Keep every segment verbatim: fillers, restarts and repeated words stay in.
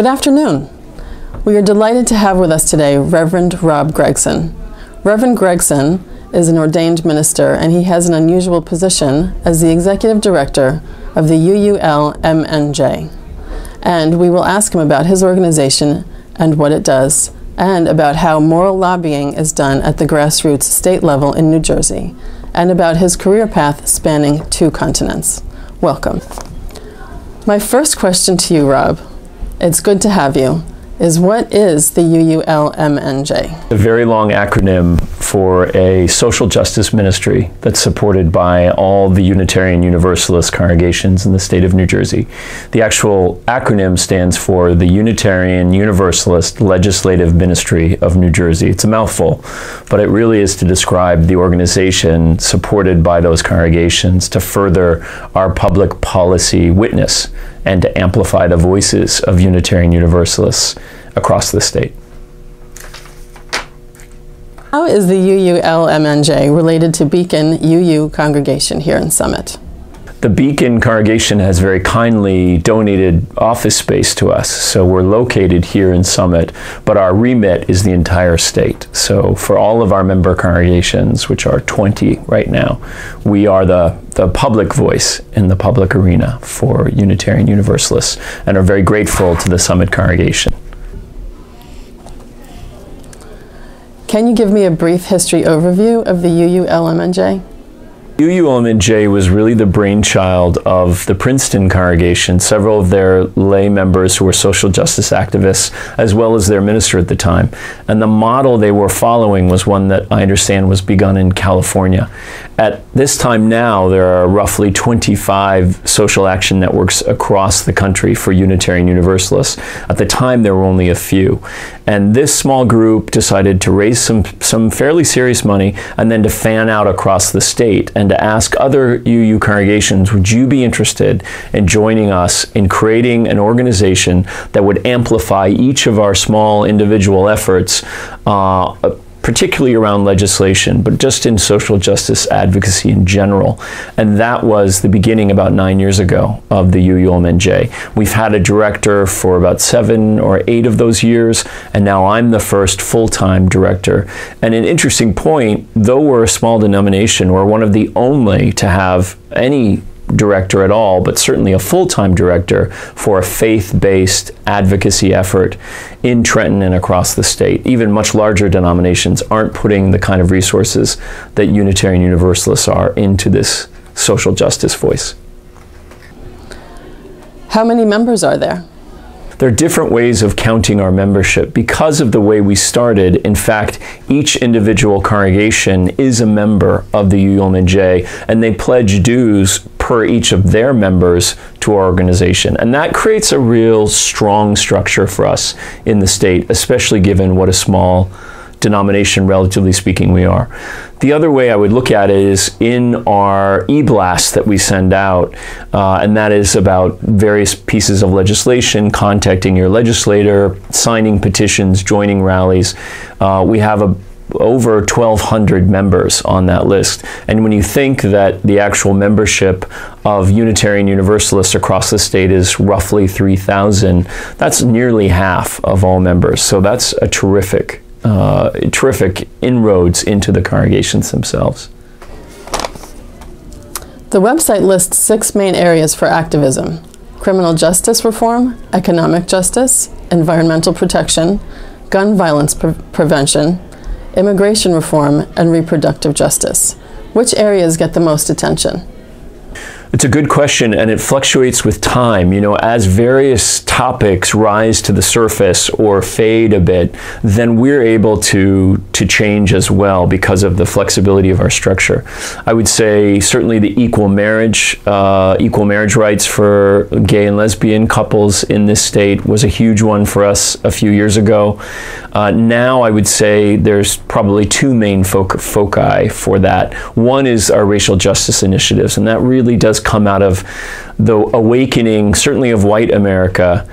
Good afternoon. We are delighted to have with us today Reverend Rob Gregson. Reverend Gregson is an ordained minister, and he has an unusual position as the executive director of the U U L M N J. And we will ask him about his organization and what it does, and about how moral lobbying is done at the grassroots state level in New Jersey, and about his career path spanning two continents. Welcome. My first question to you, Rob, it's good to have you, is what is the U U L M N J? A very long acronym for a social justice ministry that's supported by all the Unitarian Universalist congregations in the state of New Jersey. The actual acronym stands for the Unitarian Universalist Legislative Ministry of New Jersey. It's a mouthful, but it really is to describe the organization supported by those congregations to further our public policy witness and to amplify the voices of Unitarian Universalists across the state. How is the U U L M N J related to Beacon U U Congregation here in Summit? The Beacon congregation has very kindly donated office space to us, so we're located here in Summit, but our remit is the entire state. So for all of our member congregations, which are twenty right now, we are the, the public voice in the public arena for Unitarian Universalists and are very grateful to the Summit congregation. Can you give me a brief history overview of the U U L M N J? U U L M N J was really the brainchild of the Princeton congregation. Several of their lay members who were social justice activists, as well as their minister at the time. And the model they were following was one that I understand was begun in California. At this time now, there are roughly twenty-five social action networks across the country for Unitarian Universalists. At the time, there were only a few. And this small group decided to raise some, some fairly serious money and then to fan out across the state and to ask other U U congregations, would you be interested in joining us in creating an organization that would amplify each of our small individual efforts, uh, particularly around legislation, but just in social justice advocacy in general. And that was the beginning about nine years ago of the U U L M N J. We've had a director for about seven or eight of those years, and now I'm the first full-time director. And an interesting point, though we're a small denomination, we're one of the only to have any director at all, but certainly a full-time director for a faith-based advocacy effort in Trenton and across the state. Even much larger denominations aren't putting the kind of resources that Unitarian Universalists are into this social justice voice. How many members are there? There are different ways of counting our membership. Because of the way we started, in fact, each individual congregation is a member of the U U L M N J, and they pledge dues per each of their members to our organization. And that creates a real strong structure for us in the state, especially given what a small denomination, relatively speaking, we are. The other way I would look at it is in our e-blast that we send out, uh, and that is about various pieces of legislation, contacting your legislator, signing petitions, joining rallies. Uh, we have a over twelve hundred members on that list. And when you think that the actual membership of Unitarian Universalists across the state is roughly three thousand, that's nearly half of all members. So that's a terrific, uh, terrific inroads into the congregations themselves. The website lists six main areas for activism: criminal justice reform, economic justice, environmental protection, gun violence pre prevention, immigration reform, and reproductive justice. Which areas get the most attention? It's a good question, and it fluctuates with time. You know, as various topics rise to the surface or fade a bit, then we're able to, to change as well because of the flexibility of our structure. I would say certainly the equal marriage, uh, equal marriage rights for gay and lesbian couples in this state was a huge one for us a few years ago. Uh, now I would say there's probably two main foci for that. One is our racial justice initiatives, and that really does come out of the awakening, certainly of white America,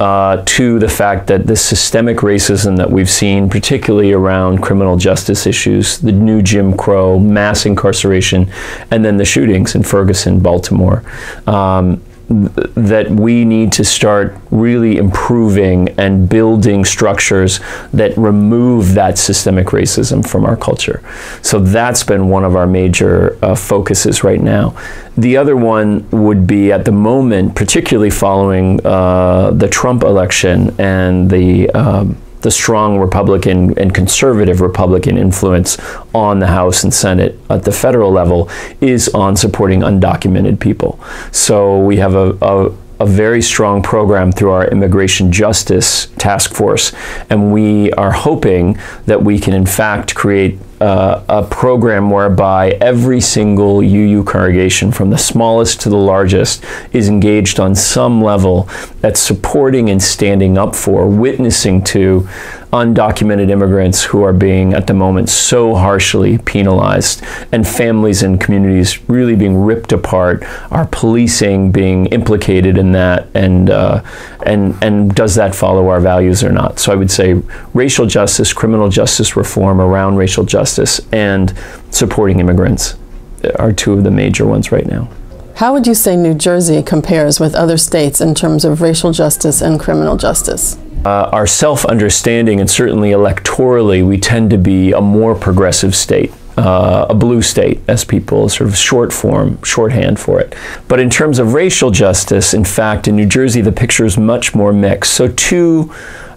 uh, to the fact that this systemic racism that we've seen, particularly around criminal justice issues, the new Jim Crow, mass incarceration, and then the shootings in Ferguson, Baltimore, um, that we need to start really improving and building structures that remove that systemic racism from our culture. So that's been one of our major uh, focuses right now. The other one would be, at the moment, particularly following uh, the Trump election and the um, the strong Republican and conservative Republican influence on the House and Senate at the federal level, is on supporting undocumented people. So we have a, a, a very strong program through our Immigration Justice Task Force, and we are hoping that we can in fact create Uh, a program whereby every single U U congregation, from the smallest to the largest, is engaged on some level at supporting and standing up for, witnessing to, undocumented immigrants who are being, at the moment, so harshly penalized, and families and communities really being ripped apart, our policing being implicated in that, and, uh, and, and does that follow our values or not? So I would say racial justice, criminal justice reform around racial justice, and supporting immigrants are two of the major ones right now. How would you say New Jersey compares with other states in terms of racial justice and criminal justice? Uh, our self-understanding, and certainly electorally, we tend to be a more progressive state, uh, a blue state, as people sort of short form, shorthand for it. But in terms of racial justice, in fact, in New Jersey, the picture is much more mixed. So two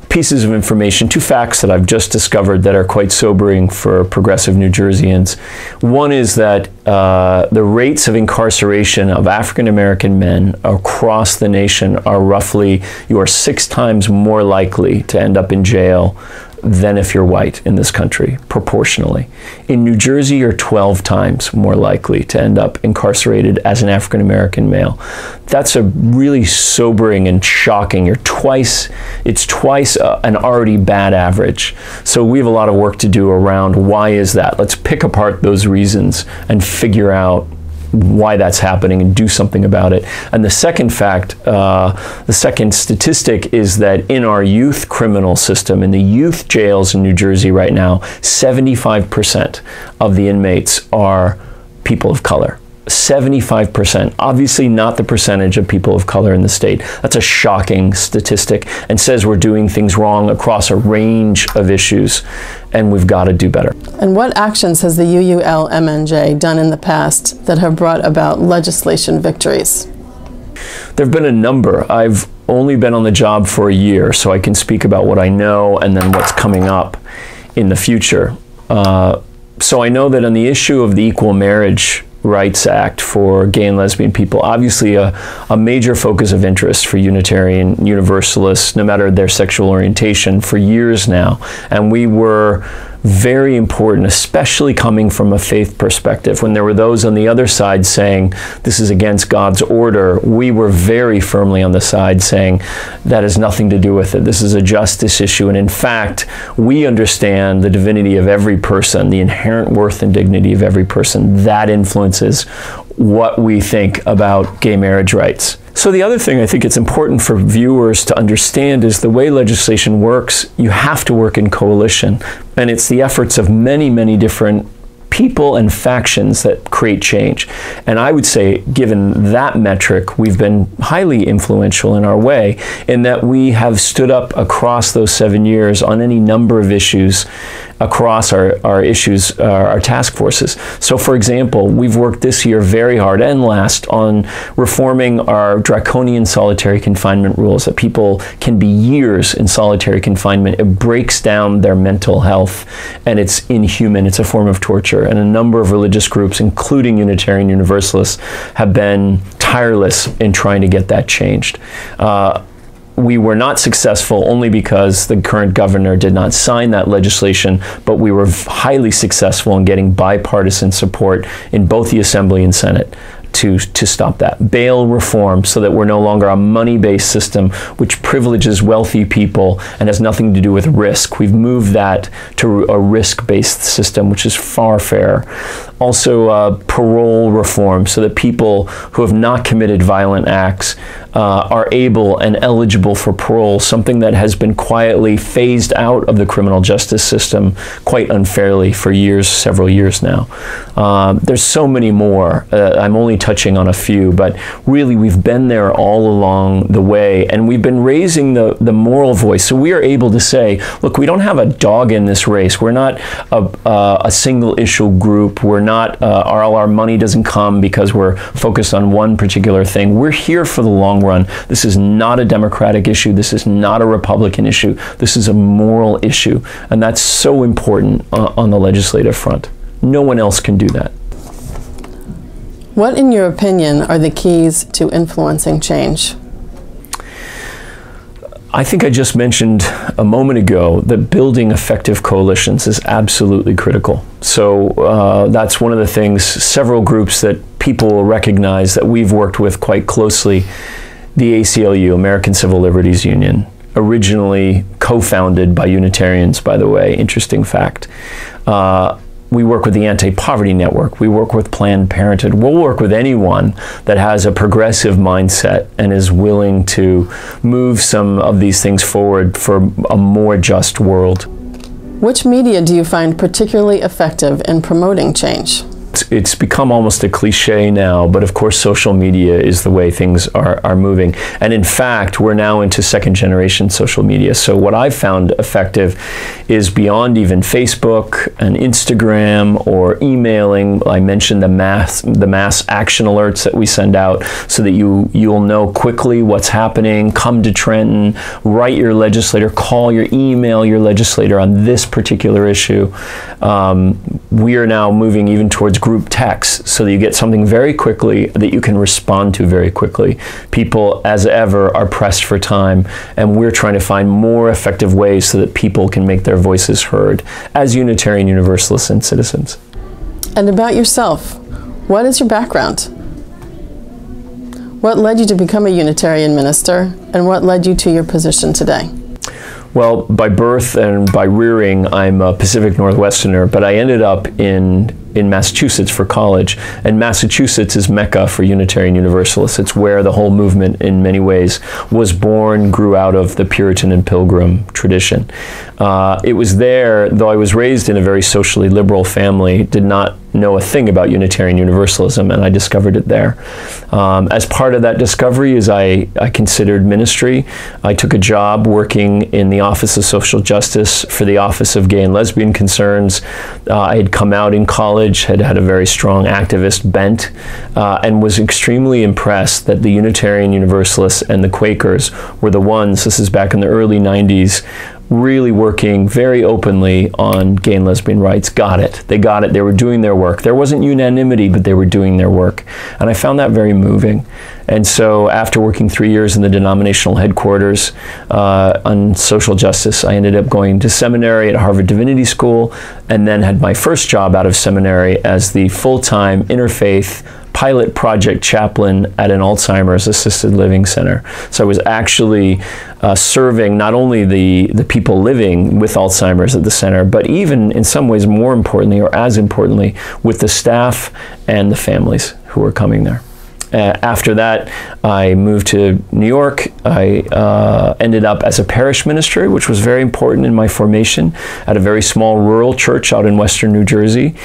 pieces of information, two facts that I've just discovered that are quite sobering for progressive New Jerseyans. One is that uh, the rates of incarceration of African American men across the nation are roughly, you are six times more likely to end up in jail than if you're white in this country, proportionally. In New Jersey, you're twelve times more likely to end up incarcerated as an African American male. That's a really sobering and shocking. You're twice, it's twice uh, an already bad average. So we have a lot of work to do around why is that. Let's pick apart those reasons and figure out why that's happening and do something about it. And the second fact, uh, the second statistic, is that in our youth criminal system, in the youth jails in New Jersey right now, seventy-five percent of the inmates are people of color. seventy-five percent, obviously not the percentage of people of color in the state. That's a shocking statistic, and says we're doing things wrong across a range of issues, and we've got to do better. And what actions has the U U L M N J done in the past that have brought about legislation victories? There have been a number. I've only been on the job for a year, so I can speak about what I know and then what's coming up in the future. Uh, so I know that on the issue of the Equal Marriage Rights Act for gay and lesbian people, obviously a, a major focus of interest for Unitarian Universalists, no matter their sexual orientation, for years now. And we were very important, especially coming from a faith perspective. When there were those on the other side saying, this is against God's order, we were very firmly on the side saying, that has nothing to do with it. This is a justice issue. And in fact, we understand the divinity of every person, the inherent worth and dignity of every person. That influences what we think about gay marriage rights. So the other thing I think it's important for viewers to understand is the way legislation works, you have to work in coalition. And it's the efforts of many, many different people and factions that create change. And I would say, given that metric, we've been highly influential in our way, in that we have stood up across those seven years on any number of issues across our, our issues, uh, our task forces. So for example, we've worked this year very hard, and last, on reforming our draconian solitary confinement rules, that people can be years in solitary confinement. It breaks down their mental health, and it's inhuman. It's a form of torture. And a number of religious groups, including Unitarian Universalists, have been tireless in trying to get that changed. Uh, We were not successful only because the current governor did not sign that legislation, but we were highly successful in getting bipartisan support in both the Assembly and Senate to, to stop that. Bail reform, so that we're no longer a money-based system which privileges wealthy people and has nothing to do with risk. We've moved that to a risk-based system, which is far fairer. Also, uh, parole reform, so that people who have not committed violent acts Uh, are able and eligible for parole, something that has been quietly phased out of the criminal justice system quite unfairly for years, several years now. Uh, there's so many more. Uh, I'm only touching on a few, but really we've been there all along the way, and we've been raising the, the moral voice. So we are able to say, look, we don't have a dog in this race. We're not a, uh, a single issue group. We're not, uh, our, our money doesn't come because we're focused on one particular thing. We're here for the long run. This is not a Democratic issue. This is not a Republican issue. This is a moral issue, and that's so important uh, on the legislative front. No one else can do that. What, in your opinion, are the keys to influencing change? I think I just mentioned a moment ago that building effective coalitions is absolutely critical. So uh, that's one of the things, several groups that people will recognize that we've worked with quite closely, the A C L U, American Civil Liberties Union, originally co-founded by Unitarians, by the way, interesting fact. Uh, We work with the Anti-Poverty Network. We work with Planned Parenthood. We'll work with anyone that has a progressive mindset and is willing to move some of these things forward for a more just world. Which media do you find particularly effective in promoting change? It's, it's become almost a cliche now, but of course social media is the way things are, are moving. And in fact, we're now into second generation social media. So what I've found effective is beyond even Facebook and Instagram or emailing. I mentioned the mass, the mass action alerts that we send out so that you, you'll know quickly what's happening. Come to Trenton, write your legislator, call your email your legislator on this particular issue. Um, we are now moving even towards group texts so that you get something very quickly that you can respond to very quickly. People, as ever, are pressed for time, and we're trying to find more effective ways so that people can make their voices heard as Unitarian Universalists and citizens. And about yourself, what is your background? What led you to become a Unitarian minister, and what led you to your position today? Well, by birth and by rearing, I'm a Pacific Northwesterner, but I ended up in in Massachusetts for college, and Massachusetts is Mecca for Unitarian Universalists. It's where the whole movement in many ways was born, grew out of the Puritan and Pilgrim tradition. Uh, it was there, though I was raised in a very socially liberal family, did not know a thing about Unitarian Universalism, and I discovered it there. Um, as part of that discovery is I, I considered ministry. I took a job working in the Office of Social Justice for the Office of Gay and Lesbian Concerns. Uh, I had come out in college, had had a very strong activist bent, uh, and was extremely impressed that the Unitarian Universalists and the Quakers were the ones, this is back in the early nineties, really working very openly on gay and lesbian rights. Got it. They got it. They were doing their work. There wasn't unanimity, but they were doing their work. And I found that very moving. And so after working three years in the denominational headquarters uh, on social justice, I ended up going to seminary at Harvard Divinity School, and then had my first job out of seminary as the full-time interfaith pilot project chaplain at an Alzheimer's Assisted Living Center. So I was actually uh, serving not only the, the people living with Alzheimer's at the center, but even in some ways more importantly, or as importantly, with the staff and the families who were coming there. Uh, after that, I moved to New York. I uh, ended up as a parish minister, which was very important in my formation, at a very small rural church out in western New Jersey.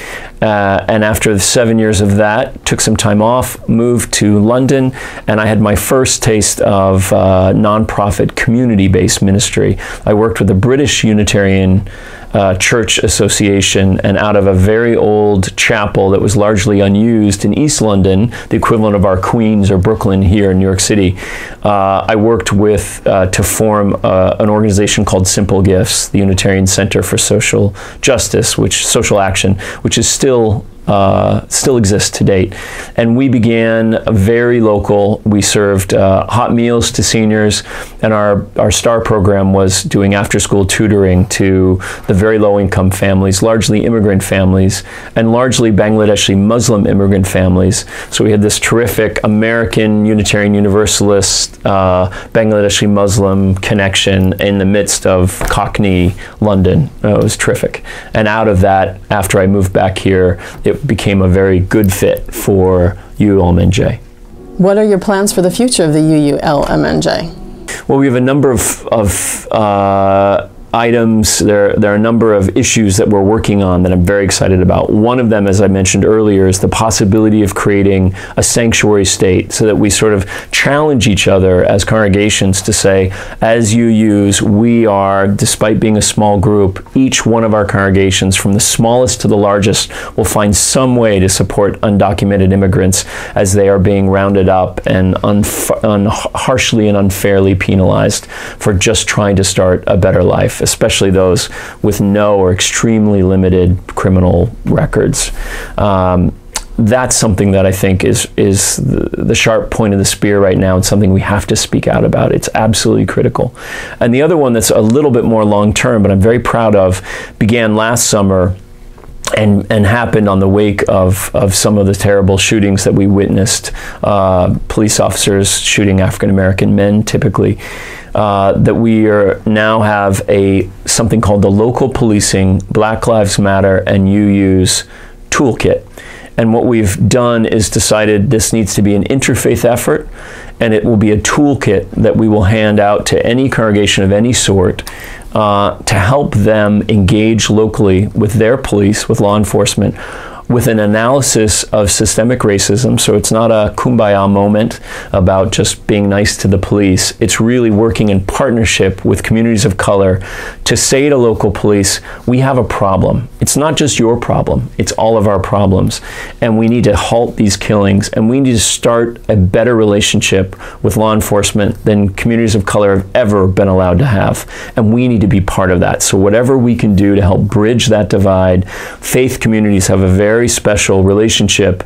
Uh, and after the seven years of that, took some time off, moved to London, and I had my first taste of uh, nonprofit community-based ministry. I worked with the British Unitarian Uh, Church Association, and out of a very old chapel that was largely unused in East London, the equivalent of our Queens or Brooklyn here in New York City, uh, I worked with uh, to form uh, an organization called Simple Gifts, the Unitarian Center for Social Justice, which social action, which is still Uh, still exists to date. And we began very local. We served uh, hot meals to seniors, and our, our star program was doing after-school tutoring to the very low-income families, largely immigrant families, and largely Bangladeshi Muslim immigrant families. So we had this terrific American Unitarian Universalist uh, Bangladeshi Muslim connection in the midst of Cockney London. Uh, it was terrific. And out of that, after I moved back here, it It became a very good fit for U U L M N J. What are your plans for the future of the U U L M N J? Well, we have a number of, of uh, items. There, there are a number of issues that we're working on that I'm very excited about. One of them, as I mentioned earlier, is the possibility of creating a sanctuary state so that we sort of challenge each other as congregations to say, as U Us, we are, despite being a small group, each one of our congregations, from the smallest to the largest, will find some way to support undocumented immigrants as they are being rounded up and unf un harshly and unfairly penalized for just trying to start a better life, especially those with no or extremely limited criminal records. Um, that's something that I think is, is the, the sharp point of the spear right now. It's something we have to speak out about. It's absolutely critical. And the other one that's a little bit more long-term, but I'm very proud of, began last summer and, and happened on the wake of, of some of the terrible shootings that we witnessed, uh, police officers shooting African-American men typically. Uh, that we are now have a something called the Local Policing Black Lives Matter and U U's Toolkit. And what we've done is decided this needs to be an interfaith effort, and it will be a toolkit that we will hand out to any congregation of any sort uh, to help them engage locally with their police, with law enforcement, with an analysis of systemic racism. So it's not a kumbaya moment about just being nice to the police. It's really working in partnership with communities of color to say to local police, we have a problem. It's not just your problem, it's all of our problems. And we need to halt these killings, and we need to start a better relationship with law enforcement than communities of color have ever been allowed to have. And we need to be part of that. So whatever we can do to help bridge that divide, faith communities have a very very special relationship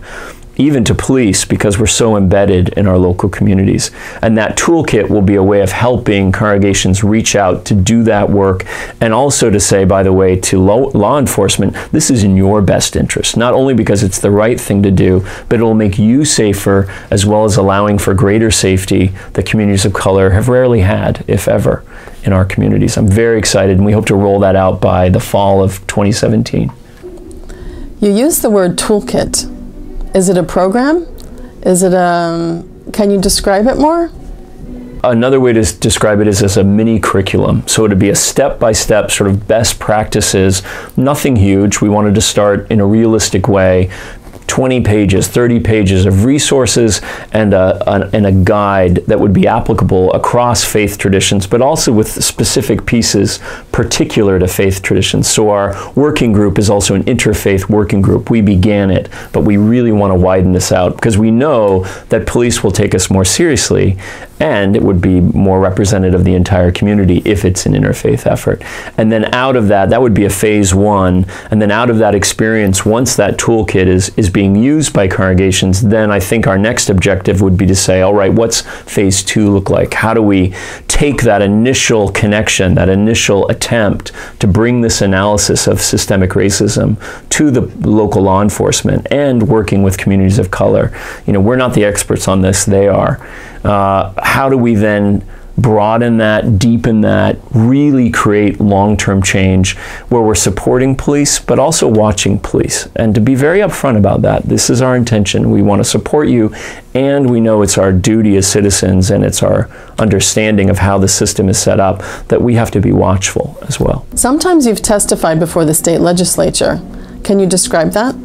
even to police because we're so embedded in our local communities. And that toolkit will be a way of helping congregations reach out to do that work, and also to say, by the way, to law enforcement, this is in your best interest, not only because it's the right thing to do, but it will make you safer, as well as allowing for greater safety that communities of color have rarely had, if ever, in our communities. I'm very excited, and we hope to roll that out by the fall of twenty seventeen. You use the word toolkit. Is it a program? Is it a, can you describe it more? Another way to describe it is as a mini curriculum. So it would be a step-by-step sort of best practices, nothing huge. We wanted to start in a realistic way, twenty pages, thirty pages of resources and a, a, and a guide that would be applicable across faith traditions, but also with specific pieces particular to faith traditions. So our working group is also an interfaith working group. We began it, but we really want to widen this out because we know that police will take us more seriously, and it would be more representative of the entire community if it's an interfaith effort. And then out of that, that would be a phase one. And then out of that experience, once that toolkit is, is being used by congregations, then I think our next objective would be to say, all right, what's phase two look like? How do we take that initial connection, that initial attempt to bring this analysis of systemic racism to the local law enforcement and working with communities of color? You know, we're not the experts on this, they are. Uh, how do we then broaden that, deepen that, really create long-term change where we're supporting police, but also watching police? And to be very upfront about that, this is our intention. We want to support you, and we know it's our duty as citizens, and it's our understanding of how the system is set up, that we have to be watchful as well. Sometimes you've testified before the state legislature. Can you describe that?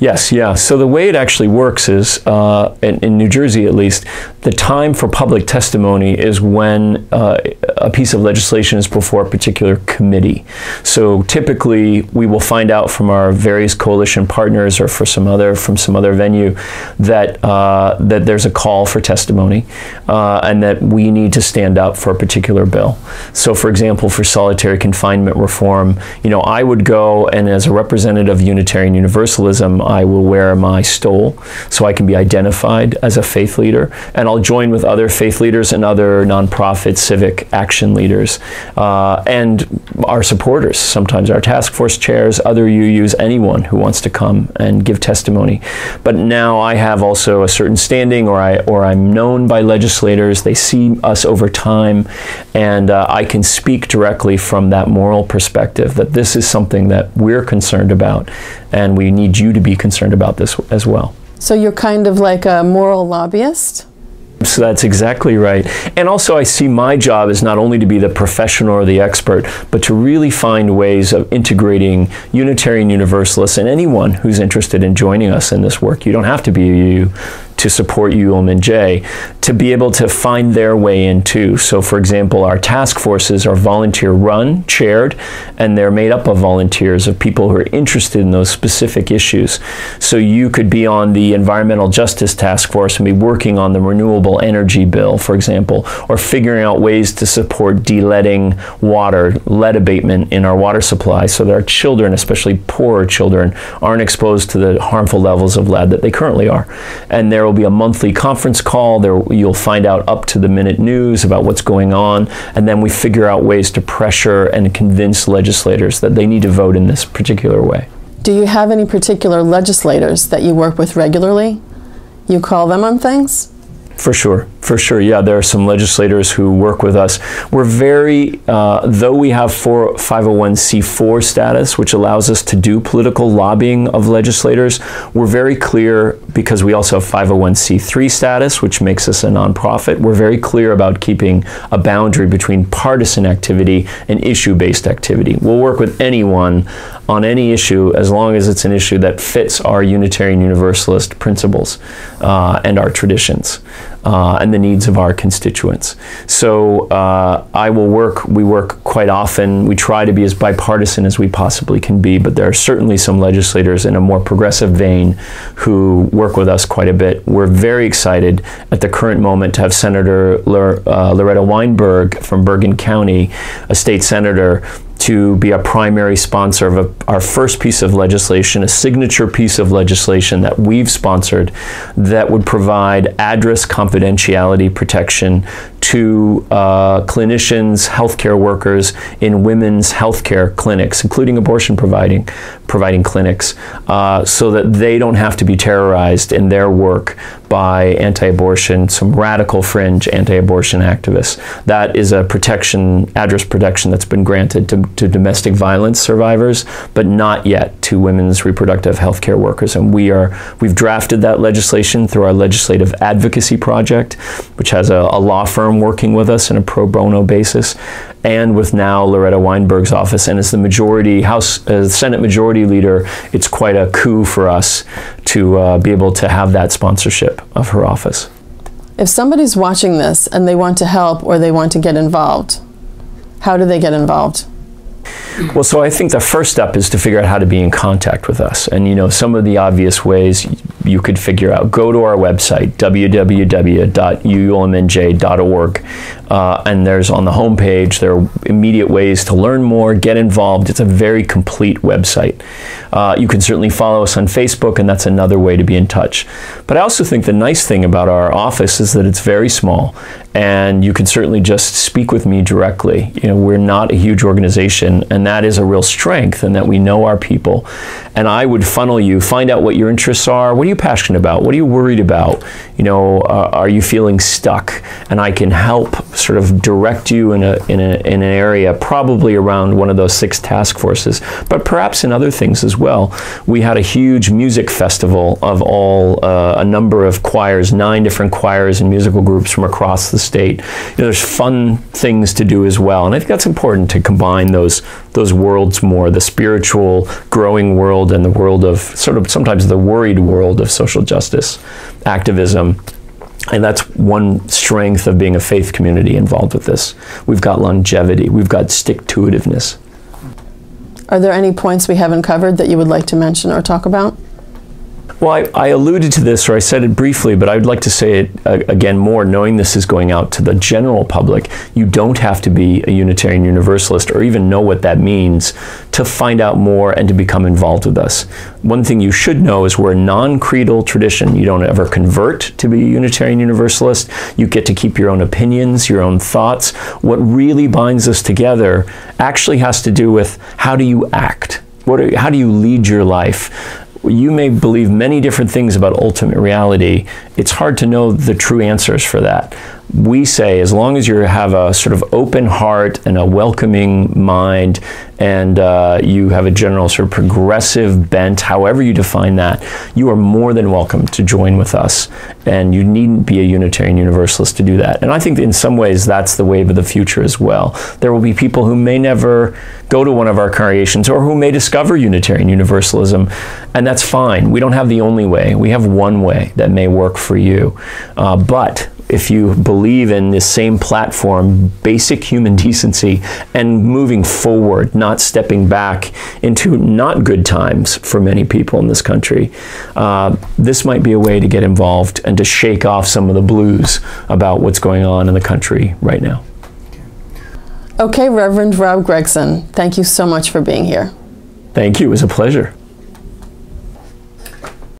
Yes, yeah. So the way it actually works is, uh, in, in New Jersey at least, the time for public testimony is when uh, a piece of legislation is before a particular committee. So typically we will find out from our various coalition partners, or for some other, from some other venue, that, uh, that there's a call for testimony uh, and that we need to stand up for a particular bill. So for example, for solitary confinement reform, you know, I would go, and as a representative of Unitarian Universalism, I will wear my stole so I can be identified as a faith leader, and I'll join with other faith leaders and other nonprofit civic action leaders uh, and our supporters, sometimes our task force chairs, other U Us, anyone who wants to come and give testimony. But now I have also a certain standing, or, I, or I'm known by legislators, they see us over time, and uh, I can speak directly from that moral perspective that this is something that we're concerned about, and we need you to be concerned about this as well. So you're kind of like a moral lobbyist? So that's exactly right. And also I see my job as not only to be the professional or the expert, but to really find ways of integrating Unitarian Universalists and anyone who's interested in joining us in this work. You don't have to be a U U to support U U L M N J, to be able to find their way in too. So for example, our task forces are volunteer run, chaired, and they're made up of volunteers, of people who are interested in those specific issues. So you could be on the environmental justice task force and be working on the renewable energy bill, for example, or figuring out ways to support de-leading water, lead abatement in our water supply, so that our children, especially poorer children, aren't exposed to the harmful levels of lead that they currently are. And they're will be a monthly conference call. There you'll find out up to the minute news about what's going on, and then we figure out ways to pressure and convince legislators that they need to vote in this particular way. Do you have any particular legislators that you work with regularly? You call them on things? For sure, for sure, yeah. There are some legislators who work with us. We're very, uh, though we have five oh one c four status, which allows us to do political lobbying of legislators, we're very clear, because we also have five oh one c three status, which makes us a nonprofit, we're very clear about keeping a boundary between partisan activity and issue-based activity. We'll work with anyone on any issue, as long as it's an issue that fits our Unitarian Universalist principles uh, and our traditions. Uh, and the needs of our constituents. So uh, I will work, we work quite often, we try to be as bipartisan as we possibly can be, but there are certainly some legislators in a more progressive vein who work with us quite a bit. We're very excited at the current moment to have Senator Lor- uh, Loretta Weinberg from Bergen County, a state senator, to be a primary sponsor of a, our first piece of legislation, a signature piece of legislation that we've sponsored that would provide address confidentiality protection to uh, clinicians, healthcare workers in women's healthcare clinics, including abortion providing, providing clinics, uh, so that they don't have to be terrorized in their work by anti-abortion, some radical fringe anti-abortion activists. That is a protection, address protection that's been granted to, to domestic violence survivors, but not yet to women's reproductive healthcare workers. And we are, we've drafted that legislation through our legislative advocacy project, which has a, a law firm working with us on a pro bono basis, and with now Loretta Weinberg's office. And as the majority House, uh, Senate Majority Leader, it's quite a coup for us to uh, be able to have that sponsorship of her office. If somebody's watching this and they want to help or they want to get involved, how do they get involved? Well, so I think the first step is to figure out how to be in contact with us. And, you know, some of the obvious ways you could figure out, go to our website, w w w dot u u l m n j dot org, uh, and there's on the homepage, there are immediate ways to learn more, get involved. It's a very complete website. Uh, you can certainly follow us on Facebook, and that's another way to be in touch. But I also think the nice thing about our office is that it's very small, and you can certainly just speak with me directly. You know, we're not a huge organization, and that is a real strength, and that we know our people. And I would funnel you, find out what your interests are, what are you passionate about, what are you worried about, you know, uh, are you feeling stuck? And I can help sort of direct you in, a, in, a, in an area, probably around one of those six task forces, but perhaps in other things as well. We had a huge music festival of all, uh, a number of choirs, nine different choirs and musical groups from across the state. You know, there's fun things to do as well, and I think that's important to combine those those worlds more, the spiritual growing world and the world of sort of sometimes the worried world of social justice activism. And that's one strength of being a faith community involved with this. We've got longevity, we've got stick-to-itiveness. Are there any points we haven't covered that you would like to mention or talk about? Well, I, I alluded to this, or I said it briefly, but I would like to say it uh, again more, knowing this is going out to the general public. You don't have to be a Unitarian Universalist or even know what that means to find out more and to become involved with us. One thing you should know is we're a non-creedal tradition. You don't ever convert to be a Unitarian Universalist. You get to keep your own opinions, your own thoughts. What really binds us together actually has to do with how do you act? What are, how do you lead your life? You may believe many different things about ultimate reality. It's hard to know the true answers for that. we say, as long as you have a sort of open heart and a welcoming mind, and uh, you have a general sort of progressive bent, however you define that, you are more than welcome to join with us. And you needn't be a Unitarian Universalist to do that. And I think in some ways that's the wave of the future as well. There will be people who may never go to one of our congregations or who may discover Unitarian Universalism, and that's fine. We don't have the only way. We have one way that may work for you. Uh, but if you believe in this same platform, basic human decency, and moving forward, not stepping back into not good times for many people in this country, uh, this might be a way to get involved and to shake off some of the blues about what's going on in the country right now. Okay, Reverend Rob Gregson, thank you so much for being here. Thank you. It was a pleasure.